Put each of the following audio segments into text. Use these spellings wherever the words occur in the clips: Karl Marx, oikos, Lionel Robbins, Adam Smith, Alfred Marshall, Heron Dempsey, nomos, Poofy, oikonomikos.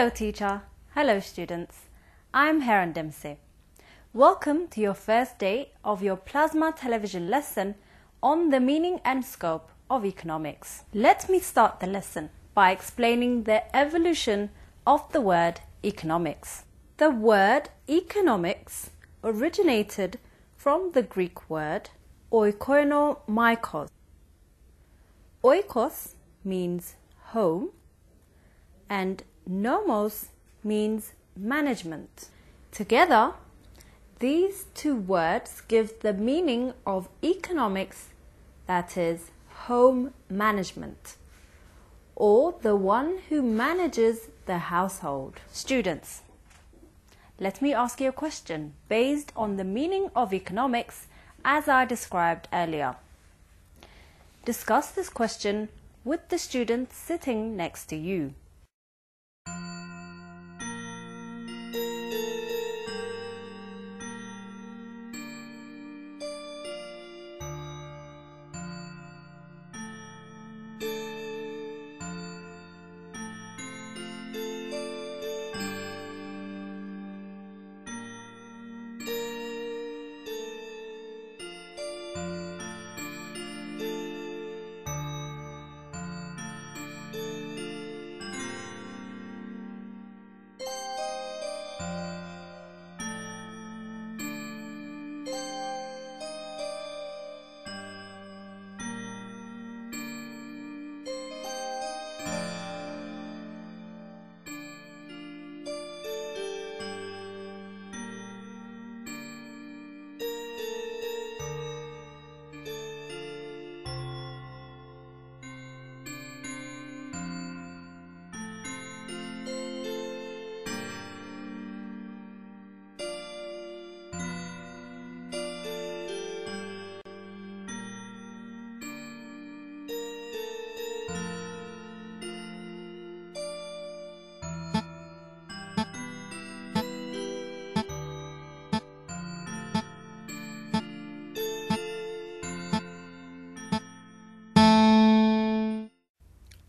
Hello teacher, hello students, I'm Heron Dempsey. Welcome to your first day of your plasma television lesson on the meaning and scope of economics. Let me start the lesson by explaining the evolution of the word economics. The word economics originated from the Greek word oikonomikos. Oikos means home and nomos means management. Together, these two words give the meaning of economics, that is, home management, or the one who manages the household. Students, let me ask you a question based on the meaning of economics as I described earlier. Discuss this question with the student sitting next to you.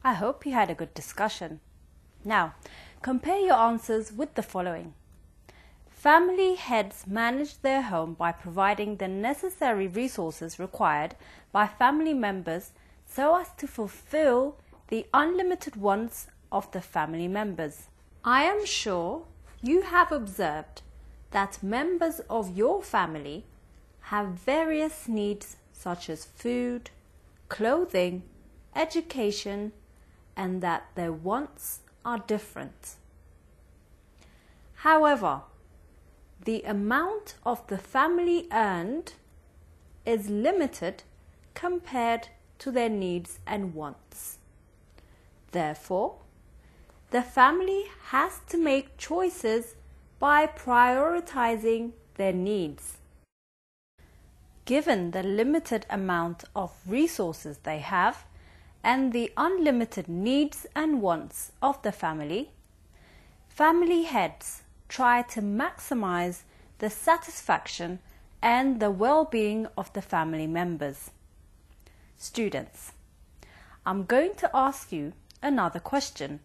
I hope you had a good discussion. Now, compare your answers with the following. Family heads manage their home by providing the necessary resources required by family members so as to fulfill the unlimited wants of the family members. I am sure you have observed that members of your family have various needs such as food, clothing, education, and that their wants are different. However, the amount of the family earned is limited compared to their needs and wants. Therefore, the family has to make choices by prioritizing their needs. Given the limited amount of resources they have, and the unlimited needs and wants of the family, family heads try to maximize the satisfaction and the well-being of the family members. Students, I'm going to ask you another question.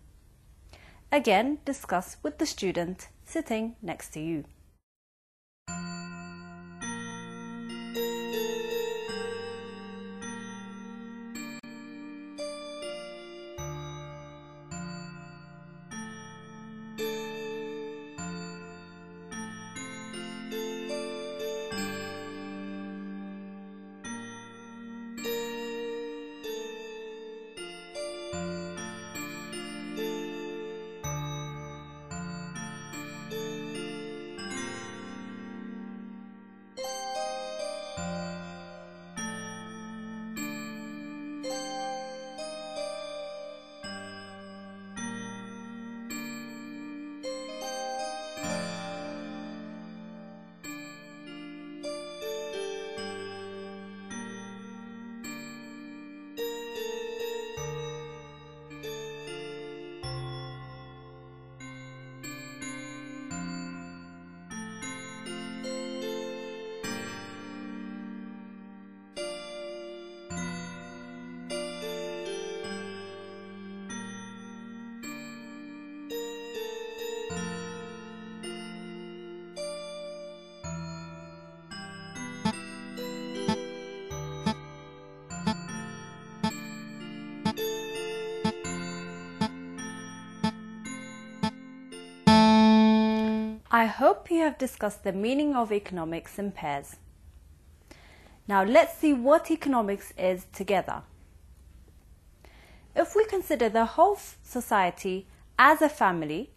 Again, discuss with the student sitting next to you. I hope you have discussed the meaning of economics in pairs. Now let's see what economics is together. If we consider the whole society as a family,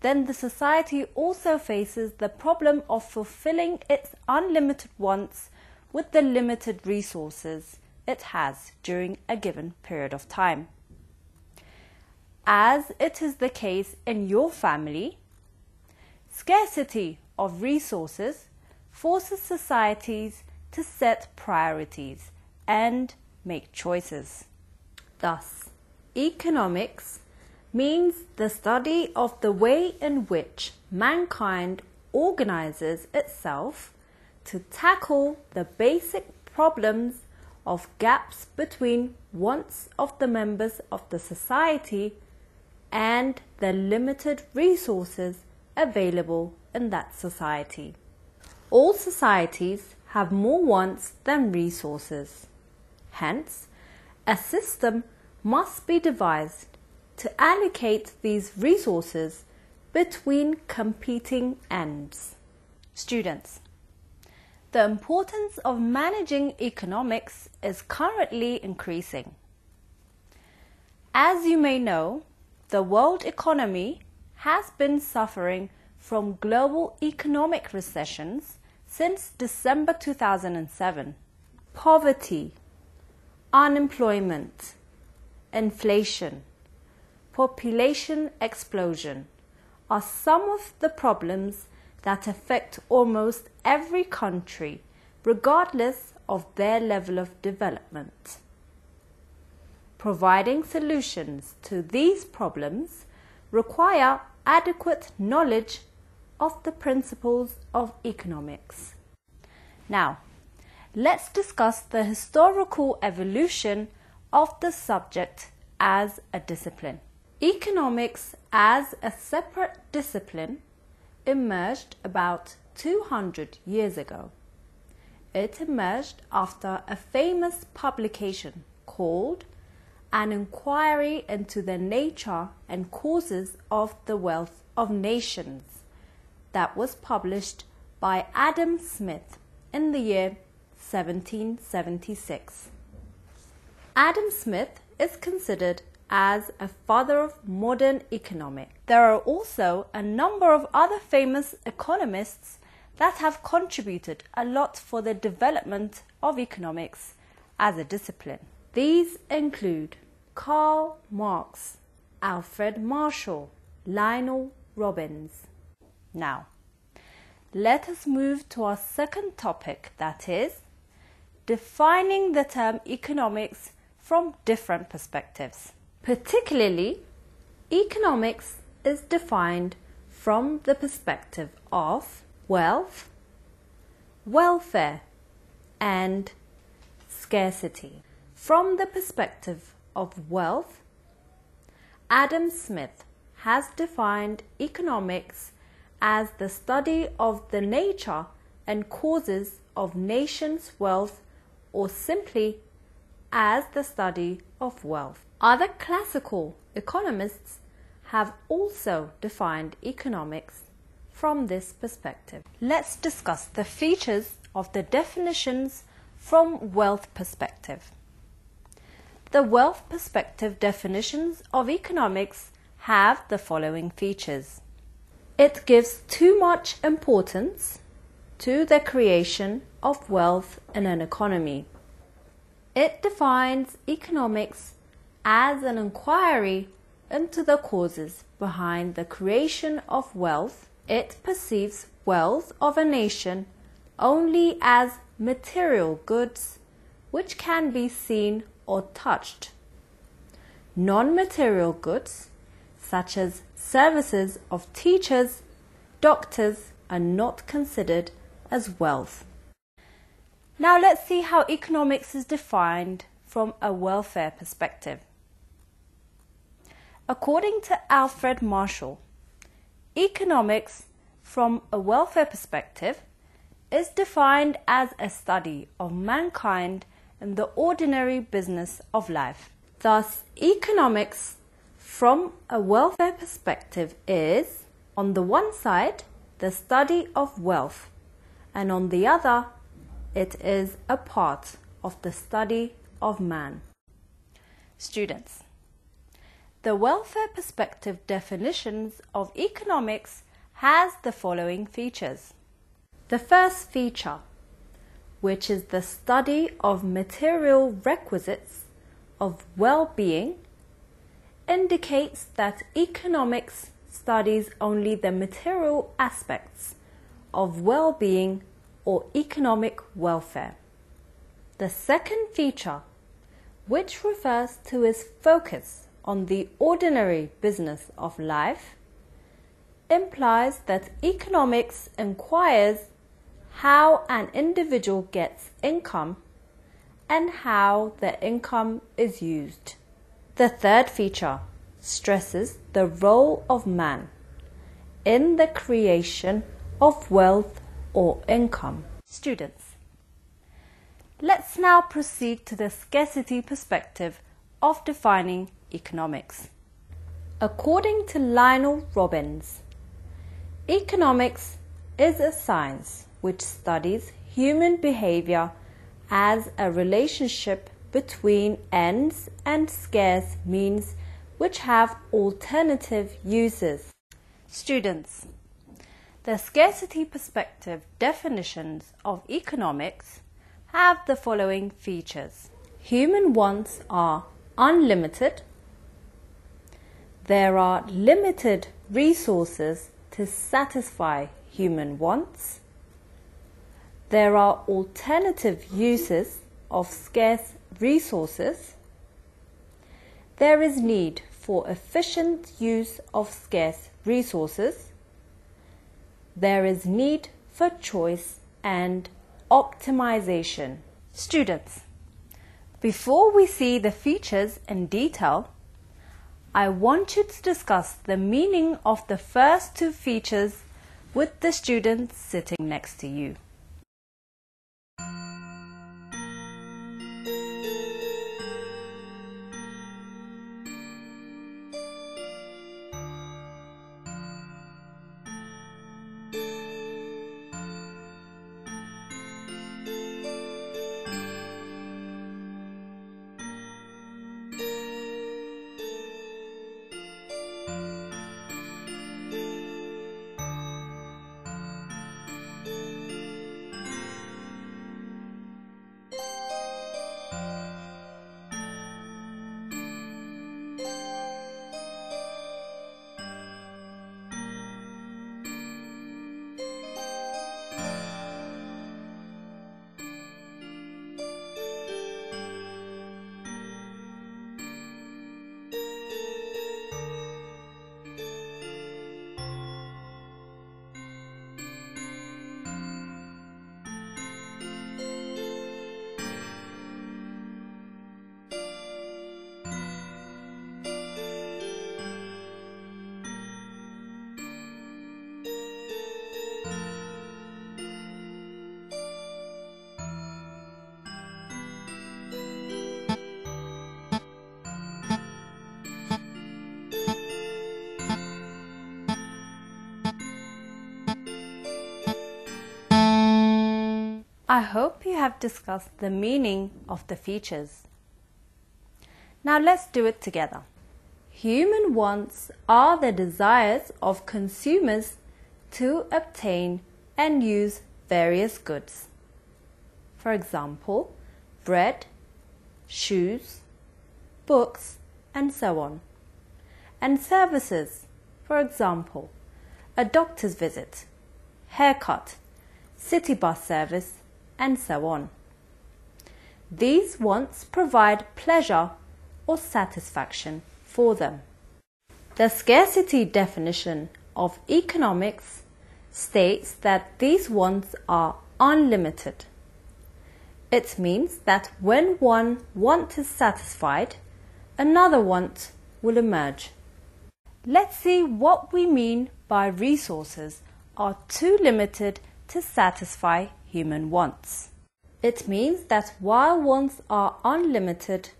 then the society also faces the problem of fulfilling its unlimited wants with the limited resources it has during a given period of time. As it is the case in your family, scarcity of resources forces societies to set priorities and make choices. Thus, economics means the study of the way in which mankind organizes itself to tackle the basic problems of gaps between wants of the members of the society and the limited resources available in that society. All societies have more wants than resources. Hence, a system must be devised to allocate these resources between competing ends. Students, the importance of managing economics is currently increasing. As you may know, the world economy has been suffering from global economic recessions since December 2007. Poverty, unemployment, inflation, population explosion are some of the problems that affect almost every country, regardless of their level of development. Providing solutions to these problems require adequate knowledge of the principles of economics. Now, let's discuss the historical evolution of the subject as a discipline. Economics as a separate discipline emerged about 200 years ago. It emerged after a famous publication called An Inquiry into the Nature and Causes of the Wealth of Nations that was published by Adam Smith in the year 1776. Adam Smith is considered as a father of modern economics. There are also a number of other famous economists that have contributed a lot for the development of economics as a discipline. These include Karl Marx, Alfred Marshall, Lionel Robbins. Now, let us move to our second topic, that is, defining the term economics from different perspectives. Particularly, economics is defined from the perspective of wealth, welfare, and scarcity. From the perspective of wealth, Adam Smith has defined economics as the study of the nature and causes of nations' wealth, or simply as the study of wealth. Other classical economists have also defined economics from this perspective. Let's discuss the features of the definitions from wealth perspective. The wealth perspective definitions of economics have the following features. It gives too much importance to the creation of wealth in an economy. It defines economics as an inquiry into the causes behind the creation of wealth. It perceives wealth of a nation only as material goods which can be seen or touched. Non-material goods such as services of teachers, doctors are not considered as wealth. Now let's see how economics is defined from a welfare perspective. According to Alfred Marshall, economics from a welfare perspective is defined as a study of mankind in the ordinary business of life. Thus, economics from a welfare perspective is, on the one side, the study of wealth, and on the other, it is a part of the study of man. Students, the welfare perspective definitions of economics has the following features. The first feature, which is the study of material requisites of well-being, indicates that economics studies only the material aspects of well-being or economic welfare. The second feature, which refers to its focus on the ordinary business of life, implies that economics inquires how an individual gets income and how the income is used. The third feature stresses the role of man in the creation of wealth or income. Students, let's now proceed to the scarcity perspective of defining economics. According to Lionel Robbins, economics is a science which studies human behavior as a relationship between ends and scarce means which have alternative uses. Students, the scarcity perspective definitions of economics have the following features. Human wants are unlimited. There are limited resources to satisfy human wants. There are alternative uses of scarce resources. There is need for efficient use of scarce resources. There is need for choice and optimization. Students, before we see the features in detail, I want you to discuss the meaning of the first two features with the student sitting next to you. I hope you have discussed the meaning of the features. Now let's do it together. Human wants are the desires of consumers to obtain and use various goods. For example, bread, shoes, books, and so on. And services, for example, a doctor's visit, haircut, city bus service, and so on. These wants provide pleasure or satisfaction for them. The scarcity definition of economics states that these wants are unlimited. It means that when one want is satisfied, another want will emerge. Let's see what we mean by resources are too limited to satisfy human wants. It means that while wants are unlimited,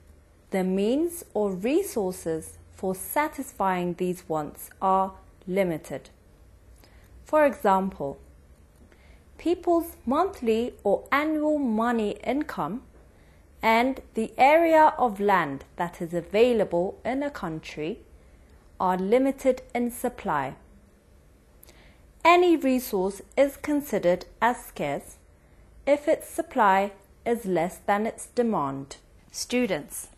the means or resources for satisfying these wants are limited. For example, people's monthly or annual money income and the area of land that is available in a country are limited in supply. Any resource is considered as scarce if its supply is less than its demand. Students,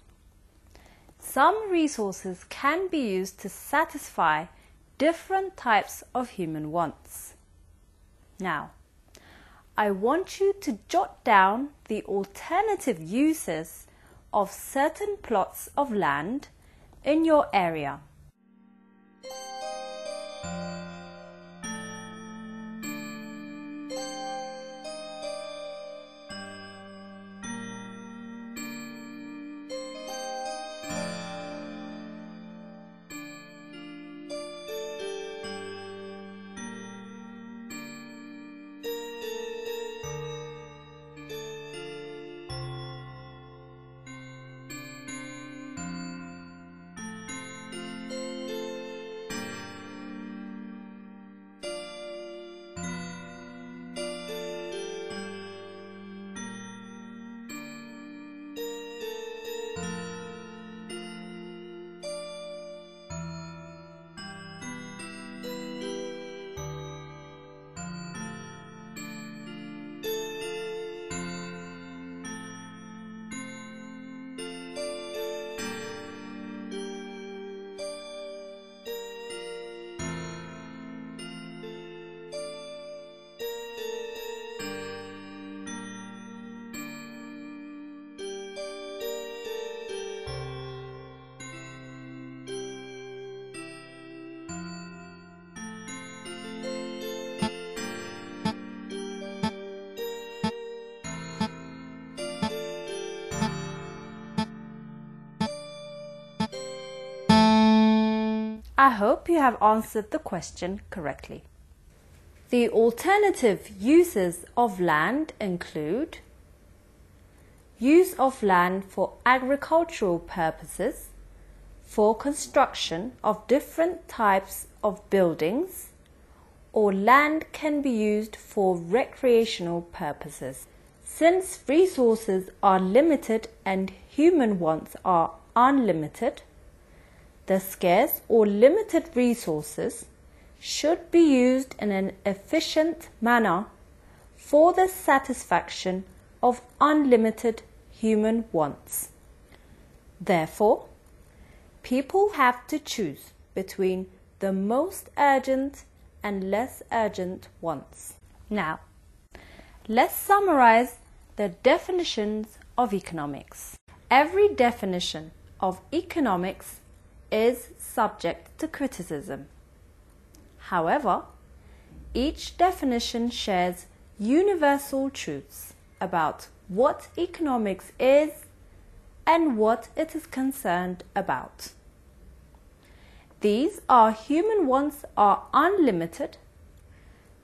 some resources can be used to satisfy different types of human wants. Now, I want you to jot down the alternative uses of certain plots of land in your area. I hope you have answered the question correctly. The alternative uses of land include use of land for agricultural purposes, for construction of different types of buildings, or land can be used for recreational purposes. Since resources are limited and human wants are unlimited, the scarce or limited resources should be used in an efficient manner for the satisfaction of unlimited human wants. Therefore, people have to choose between the most urgent and less urgent wants. Now, let's summarize the definitions of economics. Every definition of economics is subject to criticism. However, each definition shares universal truths about what economics is and what it is concerned about. These are: human wants are unlimited,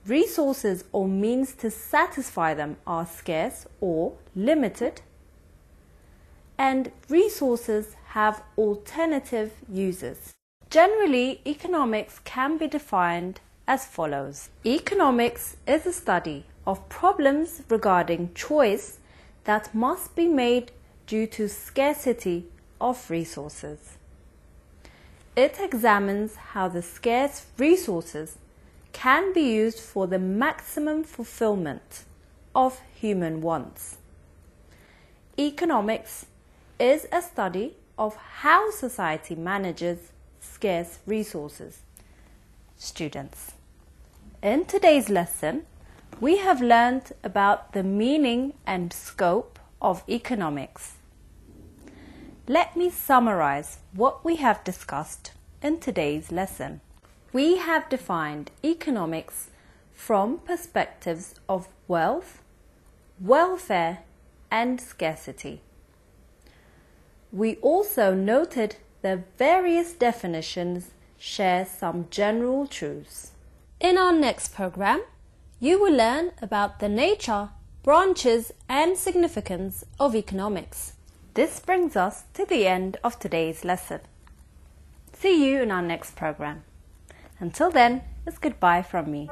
resources or means to satisfy them are scarce or limited, and resources have alternative uses. Generally, economics can be defined as follows. Economics is a study of problems regarding choice that must be made due to scarcity of resources. It examines how the scarce resources can be used for the maximum fulfillment of human wants. Economics is a study of how society manages scarce resources. Students, in today's lesson, we have learned about the meaning and scope of economics. Let me summarize what we have discussed in today's lesson. We have defined economics from perspectives of wealth, welfare, and scarcity. We also noted the various definitions share some general truths. In our next program, you will learn about the nature, branches, and significance of economics. This brings us to the end of today's lesson. See you in our next program. Until then, it's goodbye from me.